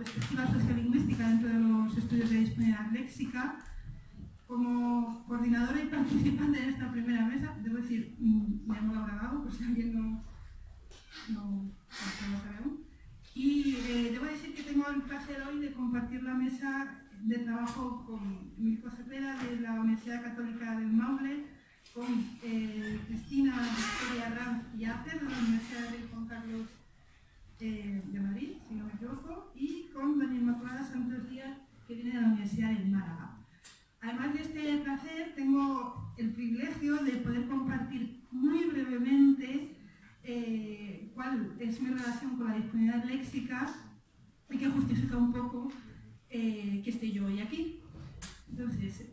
perspectiva sociolingüística dentro de los estudios de disponibilidad léxica. Como coordinadora y participante en esta primera mesa, debo decir, me hemos grabado, por si alguien no sabe aún. Y debo decir que tengo el placer hoy de compartir la mesa de trabajo con Mirko Cerrés de la Universidad Católica del Maule, con Cristina Victoria Ranz de la Universidad de Juan Carlos de Madrid, si no me equivoco, y con María Inmaculada Santos Díaz, que viene de la Universidad de Málaga. Además de este placer, tengo el privilegio de poder compartir muy brevemente cuál es mi relación con la disponibilidad léxica y que justifica un poco que esté yo hoy aquí. Entonces,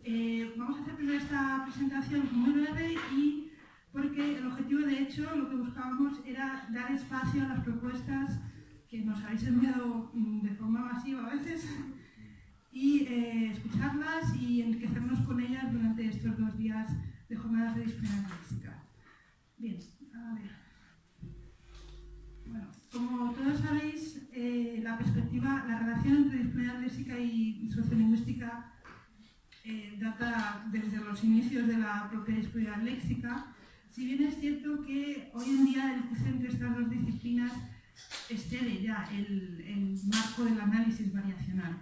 vamos a hacer primero esta presentación muy breve, y porque el objetivo, de hecho, lo que buscábamos era dar espacio a las propuestas que nos habéis enviado de forma masiva a veces, y escucharlas y enriquecernos con ellas durante estos 2 días de jornadas de disponibilidad léxica. Bien, a ver. Bueno, como todos sabéis, la relación entre disponibilidad léxica y sociolingüística data desde los inicios de la propia disponibilidad léxica. Si bien es cierto que hoy en día el cruce entre estas dos disciplinas excede ya el marco del análisis variacional.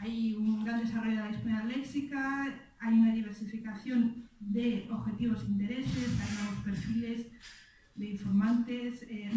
Hay un gran desarrollo de la disponibilidad léxica, hay una diversificación de objetivos e intereses, hay nuevos perfiles de informantes.